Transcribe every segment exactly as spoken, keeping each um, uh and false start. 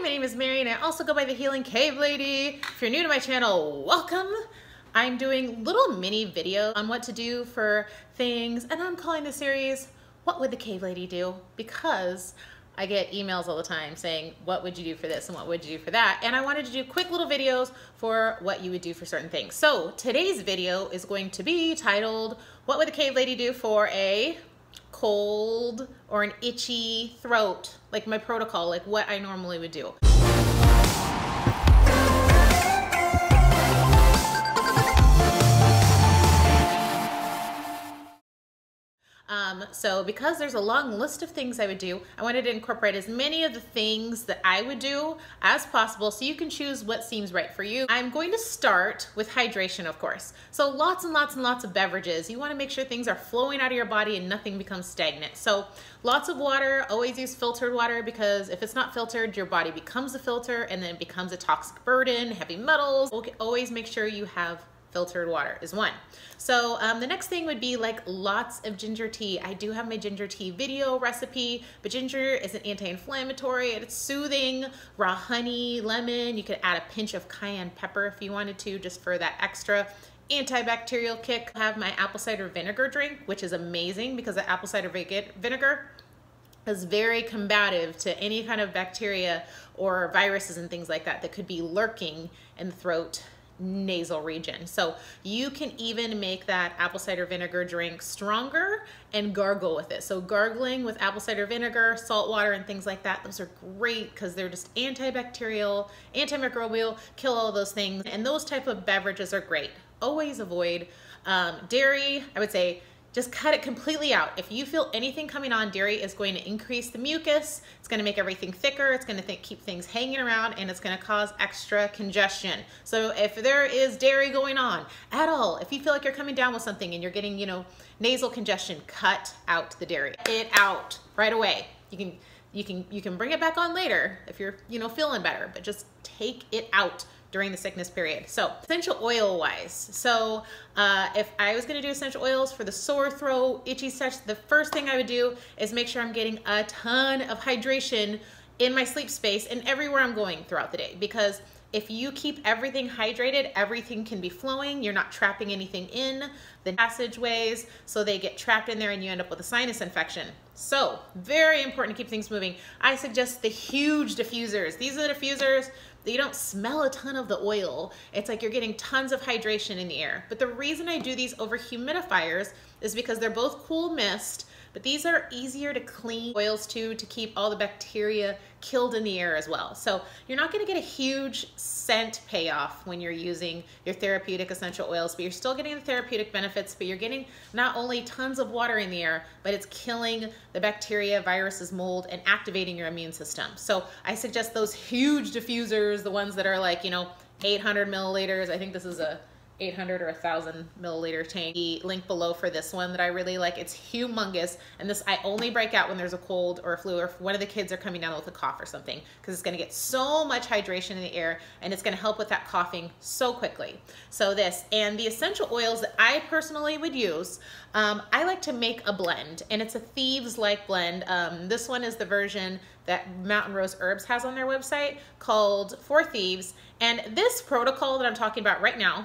Hi, my name is Mary and I also go by the Healing Cave Lady. If you're new to my channel, welcome. I'm doing little mini videos on what to do for things, and I'm calling the series, What Would the Cave Lady Do? Because I get emails all the time saying, what would you do for this and what would you do for that? And I wanted to do quick little videos for what you would do for certain things. So today's video is going to be titled, What Would the Cave Lady Do for a cold or an itchy throat, like my protocol, like what I normally would do. Um, so because there's a long list of things I would do, I wanted to incorporate as many of the things that I would do as possible so you can choose what seems right for you. I'm going to start with hydration, of course. So lots and lots and lots of beverages. You want to make sure things are flowing out of your body and nothing becomes stagnant. So lots of water, always use filtered water, because if it's not filtered, your body becomes a filter and then it becomes a toxic burden, heavy metals. Always make sure you have filtered water is one. So um, the next thing would be like lots of ginger tea. I do have my ginger tea video recipe, but ginger is an anti-inflammatory, it's soothing, raw honey, lemon. You could add a pinch of cayenne pepper if you wanted to, just for that extra antibacterial kick. I have my apple cider vinegar drink, which is amazing because the apple cider vinegar is very combative to any kind of bacteria or viruses and things like that that could be lurking in the throat nasal region. So you can even make that apple cider vinegar drink stronger and gargle with it. So gargling with apple cider vinegar, salt water, and things like that, those are great because they're just antibacterial, antimicrobial, kill all those things. And those type of beverages are great. Always avoid um, dairy. I would say just cut it completely out. If you feel anything coming on, dairy is going to increase the mucus, it's gonna make everything thicker, it's gonna th- keep things hanging around, and it's gonna cause extra congestion. So if there is dairy going on at all, if you feel like you're coming down with something and you're getting, you know, nasal congestion, cut out the dairy. Cut it out right away. You can, you can, you can bring it back on later if you're, you know, feeling better, but just take it out during the sickness period. So essential oil wise. So uh, if I was gonna do essential oils for the sore throat, itchy such, the first thing I would do is make sure I'm getting a ton of hydration in my sleep space and everywhere I'm going throughout the day. Because if you keep everything hydrated, everything can be flowing. You're not trapping anything in the passageways, so they get trapped in there and you end up with a sinus infection. So very important to keep things moving. I suggest the huge diffusers. These are the diffusers that you don't smell a ton of the oil. It's like you're getting tons of hydration in the air. But the reason I do these over humidifiers is because they're both cool mist, but these are easier to clean oils too, to keep all the bacteria killed in the air as well. So you're not gonna get a huge scent payoff when you're using your therapeutic essential oils, but you're still getting the therapeutic benefits, but you're getting not only tons of water in the air, but it's killing the bacteria, viruses, mold, and activating your immune system. So I suggest those huge diffusers, the ones that are like, you know, eight hundred milliliters. I think this is a eight hundred or one thousand milliliter tank. The link below for this one that I really like, it's humongous. And this I only break out when there's a cold or a flu, or if one of the kids are coming down with a cough or something, because it's gonna get so much hydration in the air and it's gonna help with that coughing so quickly. So this, and the essential oils that I personally would use, um, I like to make a blend, and it's a thieves-like blend. Um, this one is the version that Mountain Rose Herbs has on their website called For Thieves. And this protocol that I'm talking about right now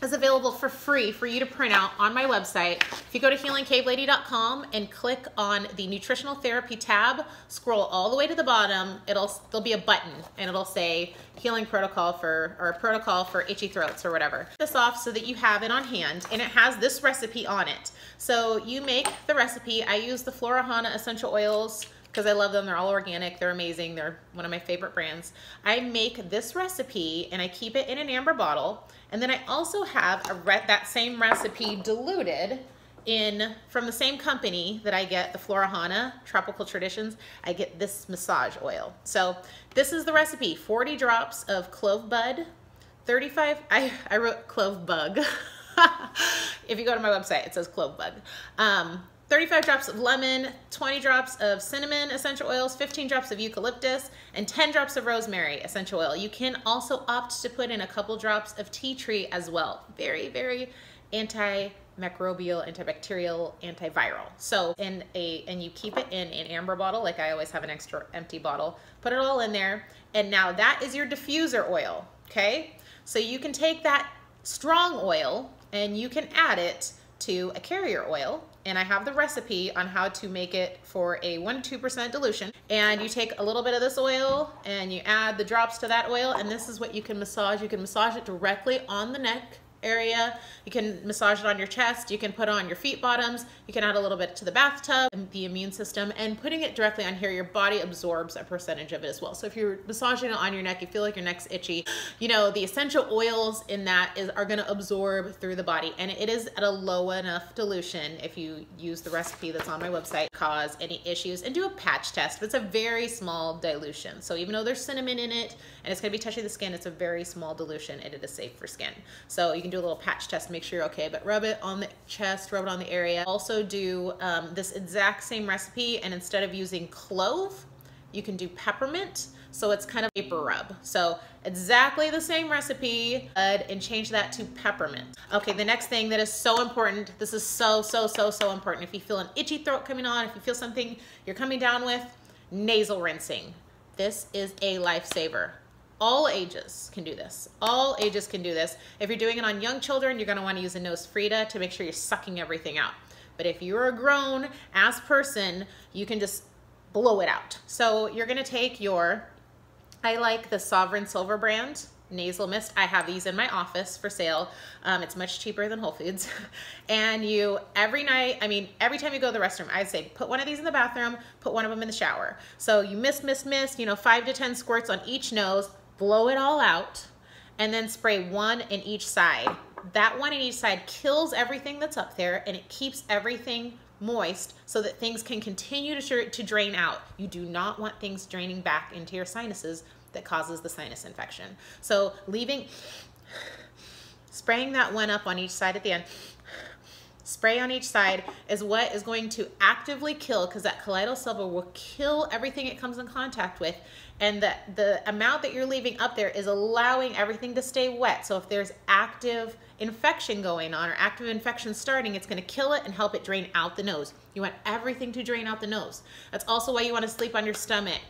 is available for free for you to print out on my website. If you go to Healing Cave Lady dot com and click on the nutritional therapy tab, scroll all the way to the bottom, it'll there'll be a button and it'll say healing protocol for, or protocol for itchy throats or whatever. This off so that you have it on hand, and it has this recipe on it. So you make the recipe. I use the Florihana essential oils because I love them. They're all organic, they're amazing, they're one of my favorite brands. I make this recipe and I keep it in an amber bottle, and then I also have a re that same recipe diluted in from the same company that I get the Florihana Tropical Traditions. I get this massage oil. So this is the recipe: forty drops of clove bud, thirty-five, I, I wrote clove bug. If you go to my website, it says clove bug. Um, thirty-five drops of lemon, twenty drops of cinnamon essential oils, fifteen drops of eucalyptus, and ten drops of rosemary essential oil. You can also opt to put in a couple drops of tea tree as well. Very, very anti antimicrobial, antibacterial, antiviral. So in a, and you keep it in an amber bottle, like I always have an extra empty bottle, put it all in there. And now that is your diffuser oil, okay? So you can take that strong oil and you can add it to a carrier oil. And I have the recipe on how to make it for a one to two percent dilution. And you take a little bit of this oil and you add the drops to that oil, and this is what you can massage. You can massage it directly on the neck area. You can massage it on your chest. You can put it on your feet bottoms. You can add a little bit to the bathtub and the immune system, and putting it directly on here, your body absorbs a percentage of it as well. So if you're massaging it on your neck, you feel like your neck's itchy, you know, the essential oils in that is are going to absorb through the body, and it is at a low enough dilution, if you use the recipe that's on my website, cause any issues. And do a patch test. It's a very small dilution. So even though there's cinnamon in it and it's going to be touching the skin, it's a very small dilution and it is safe for skin. So you can do a little patch test, make sure you're okay, but rub it on the chest, rub it on the area. Also do um, this exact same recipe, and instead of using clove, you can do peppermint. So it's kind of vapor rub. So exactly the same recipe, and change that to peppermint. Okay, the next thing that is so important, this is so, so, so, so important. If you feel an itchy throat coming on, if you feel something you're coming down with, nasal rinsing. This is a lifesaver. All ages can do this. All ages can do this. If you're doing it on young children, you're gonna wanna use a Nosferatu to make sure you're sucking everything out. But if you're a grown ass person, you can just blow it out. So you're gonna take your, I like the Sovereign Silver brand, nasal mist. I have these in my office for sale. Um, it's much cheaper than Whole Foods. And you, every night, I mean, every time you go to the restroom, I'd say put one of these in the bathroom, put one of them in the shower. So you mist, mist, mist, you know, five to ten squirts on each nose, blow it all out, and then spray one in each side. That one in each side kills everything that's up there, and it keeps everything moist so that things can continue to, to drain out. You do not want things draining back into your sinuses that causes the sinus infection. So leaving, spraying that one up on each side at the end, spray on each side is what is going to actively kill, because that colloidal silver will kill everything it comes in contact with, and the, the amount that you're leaving up there is allowing everything to stay wet. So if there's active infection going on or active infection starting, it's gonna kill it and help it drain out the nose. You want everything to drain out the nose. That's also why you wanna sleep on your stomach.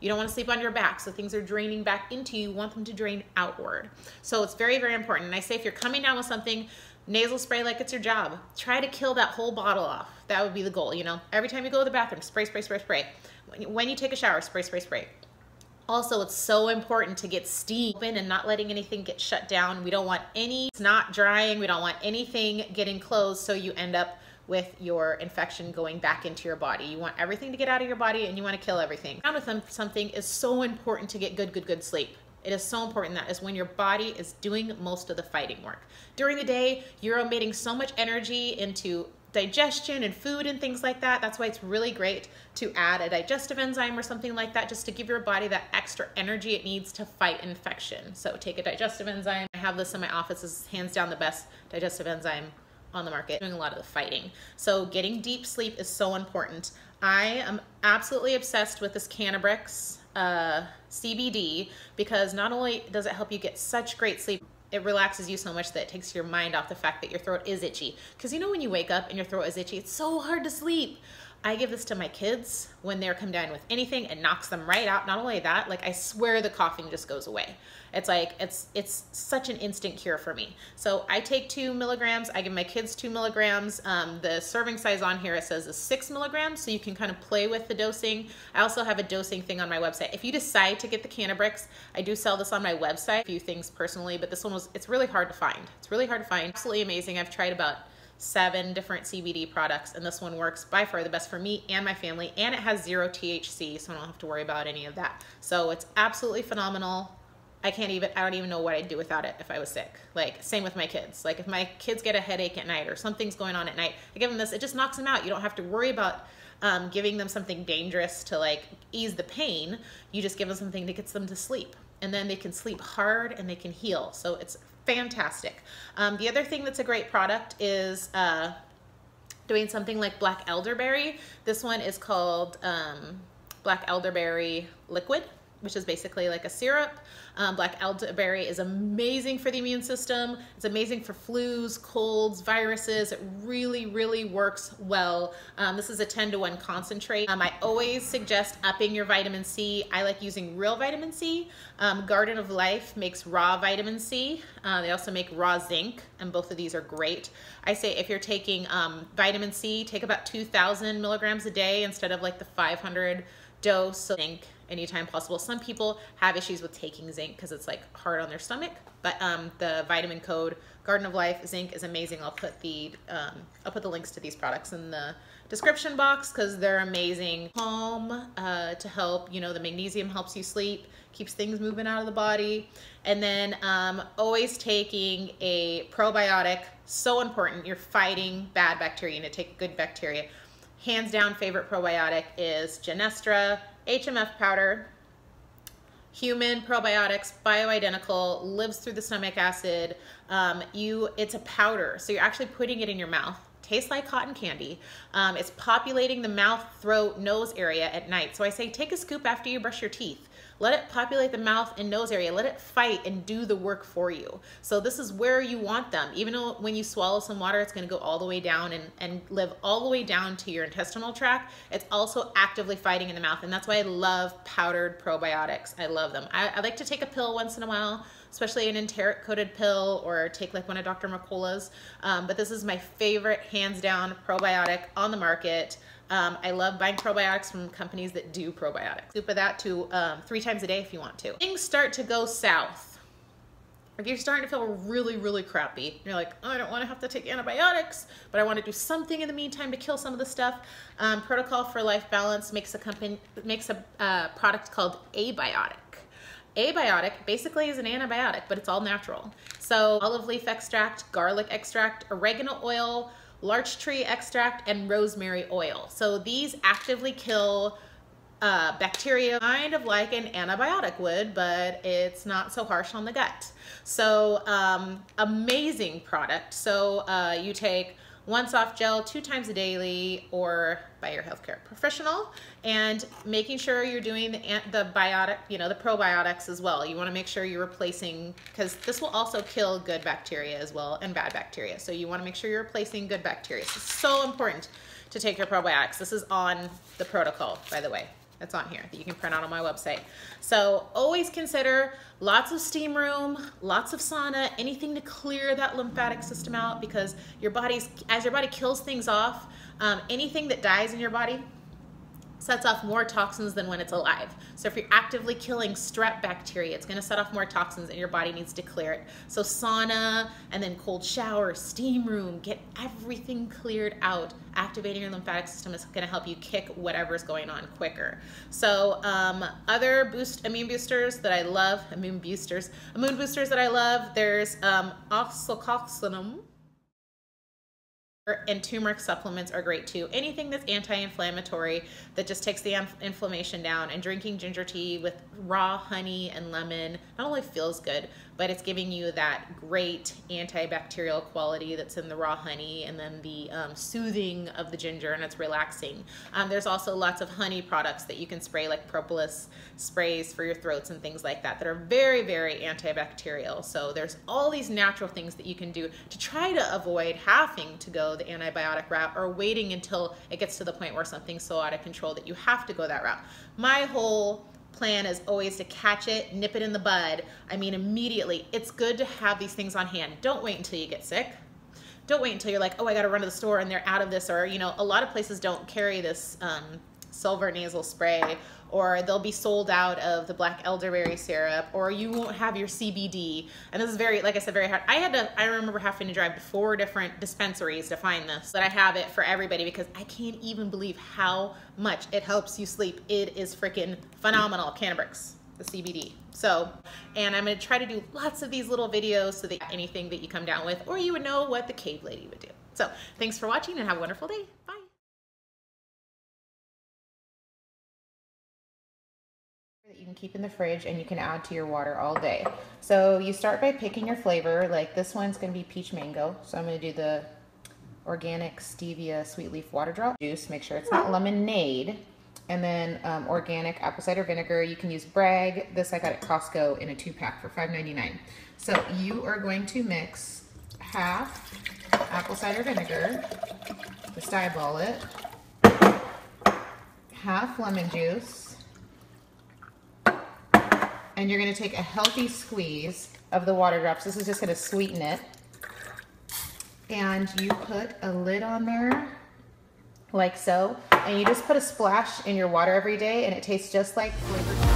You don't want to sleep on your back, so things are draining back into you. You want them to drain outward. So it's very, very important. And I say if you're coming down with something, nasal spray like it's your job. Try to kill that whole bottle off. That would be the goal, you know? Every time you go to the bathroom, spray, spray, spray, spray. When you take a shower, spray, spray, spray. Also, it's so important to get steam open and not letting anything get shut down. We don't want any snot drying. We don't want anything getting closed, so you end up with your infection going back into your body. You want everything to get out of your body, and you want to kill everything. Down with something is so important to get good, good, good sleep. It is so important. That is when your body is doing most of the fighting work. During the day, you're emitting so much energy into digestion and food and things like that. That's why it's really great to add a digestive enzyme or something like that, just to give your body that extra energy it needs to fight infection. So take a digestive enzyme. I have this in my office. This is hands down the best digestive enzyme on the market, doing a lot of the fighting. So getting deep sleep is so important. I am absolutely obsessed with this CannabRx uh, C B D, because not only does it help you get such great sleep, it relaxes you so much that it takes your mind off the fact that your throat is itchy. Because you know when you wake up and your throat is itchy, it's so hard to sleep. I give this to my kids when they're come down with anything. It knocks them right out. Not only that, like I swear the coughing just goes away. It's like, it's it's such an instant cure for me. So I take two milligrams. I give my kids two milligrams. Um, the serving size on here, it says is six milligrams. So you can kind of play with the dosing. I also have a dosing thing on my website. If you decide to get the CannabRx, I do sell this on my website, a few things personally, but this one was, it's really hard to find. It's really hard to find. Absolutely amazing. I've tried about seven different C B D products, and this one works by far the best for me and my family, and it has zero T H C, so I don't have to worry about any of that. So it's absolutely phenomenal. I can't even, I don't even know what I'd do without it if I was sick. Like, same with my kids. Like if my kids get a headache at night or something's going on at night, I give them this, it just knocks them out. You don't have to worry about um, giving them something dangerous to like ease the pain. You just give them something that gets them to sleep, and then they can sleep hard and they can heal. So it's fantastic. Um, the other thing that's a great product is uh, doing something like black elderberry. This one is called um, black elderberry liquid. which is basically like a syrup. Um, black elderberry is amazing for the immune system. It's amazing for flus, colds, viruses. It really, really works well. Um, this is a ten to one concentrate. Um, I always suggest upping your vitamin C. I like using real vitamin C. Um, Garden of Life makes raw vitamin C. Uh, they also make raw zinc, and both of these are great. I say if you're taking um, vitamin C, take about two thousand milligrams a day instead of like the five hundred dose of zinc anytime possible. Some people have issues with taking zinc because it's like hard on their stomach, but um, the vitamin code Garden of Life zinc is amazing. I'll put the um, I'll put the links to these products in the description box because they're amazing. Home uh, to help, you know, the magnesium helps you sleep, keeps things moving out of the body, and then um, always taking a probiotic. So important. You're fighting bad bacteria, and to take good bacteria. Hands down favorite probiotic is Genestra, H M F powder, human probiotics, bioidentical, lives through the stomach acid. Um, you, it's a powder, so you're actually putting it in your mouth. Tastes like cotton candy. Um, it's populating the mouth, throat, nose area at night. So I say take a scoop after you brush your teeth. Let it populate the mouth and nose area. Let it fight and do the work for you. So this is where you want them. Even though when you swallow some water, it's gonna go all the way down and, and live all the way down to your intestinal tract. It's also actively fighting in the mouth. And that's why I love powdered probiotics. I love them. I, I like to take a pill once in a while, especially an enteric coated pill, or take like one of Doctor Mercola's. Um, but this is my favorite hands down probiotic on the market. Um, I love buying probiotics from companies that do probiotics. Scoop of that to um, three times a day if you want to. Things start to go south. If you're starting to feel really, really crappy, you're like, oh, I don't want to have to take antibiotics, but I want to do something in the meantime to kill some of the stuff. Um, Protocol for Life Balance makes a company makes a uh, product called A-biotic. A-biotic basically is an antibiotic, but it's all natural. So olive leaf extract, garlic extract, oregano oil, larch tree extract, and rosemary oil. So these actively kill uh, bacteria, kind of like an antibiotic would, but it's not so harsh on the gut. So um, amazing product. So uh, you take one soft gel two times a daily or by your healthcare professional, and making sure you're doing the, the biotic, you know, the probiotics as well. You wanna make sure you're replacing, because this will also kill good bacteria as well and bad bacteria. So you wanna make sure you're replacing good bacteria. So it's so important to take your probiotics. This is on the protocol, by the way. It's on here that you can print out on my website. So always consider lots of steam room, lots of sauna, anything to clear that lymphatic system out, because your body's, as your body kills things off, um, anything that dies in your body sets off more toxins than when it's alive. So if you're actively killing strep bacteria, it's gonna set off more toxins and your body needs to clear it. So sauna, and then cold shower, steam room, get everything cleared out. Activating your lymphatic system is gonna help you kick whatever's going on quicker. So um, other boost immune boosters that I love, immune boosters, immune boosters that I love, there's um, oxaliplatin. And turmeric supplements are great too. Anything that's anti-inflammatory, that just takes the inflammation down, and drinking ginger tea with raw honey and lemon not only feels good, but it's giving you that great antibacterial quality that's in the raw honey, and then the um, soothing of the ginger, and it's relaxing. Um, there's also lots of honey products that you can spray, like propolis sprays for your throats and things like that, that are very, very antibacterial. So there's all these natural things that you can do to try to avoid having to go the antibiotic route, or waiting until it gets to the point where something's so out of control that you have to go that route. My whole plan is always to catch it, nip it in the bud. I mean, immediately. It's good to have these things on hand. Don't wait until you get sick. Don't wait until you're like, oh, I gotta run to the store and they're out of this, or, you know, a lot of places don't carry this um, silver nasal spray, or they'll be sold out of the black elderberry syrup, or you won't have your C B D. And this is very, like I said, very hard. I had to, I remember having to drive to four different dispensaries to find this, but I have it for everybody because I can't even believe how much it helps you sleep. It is freaking phenomenal. CannabRx, the C B D. So, and I'm gonna try to do lots of these little videos so that anything that you come down with, or you would know what the Cave Lady would do. So thanks for watching and have a wonderful day. Bye. That you can keep in the fridge and you can add to your water all day. So you start by picking your flavor. Like this one's going to be peach mango, so I'm going to do the organic stevia sweet leaf water drop juice. Make sure it's not lemonade. and then um, organic apple cider vinegar. You can use Bragg. This I got at Costco in a two-pack for five ninety-nine. So you are going to mix half apple cider vinegar, just eyeball it, half lemon juice, and you're going to take a healthy squeeze of the water drops. This is just going to sweeten it. And you put a lid on there, like so, and you just put a splash in your water every day, and it tastes just like flavored.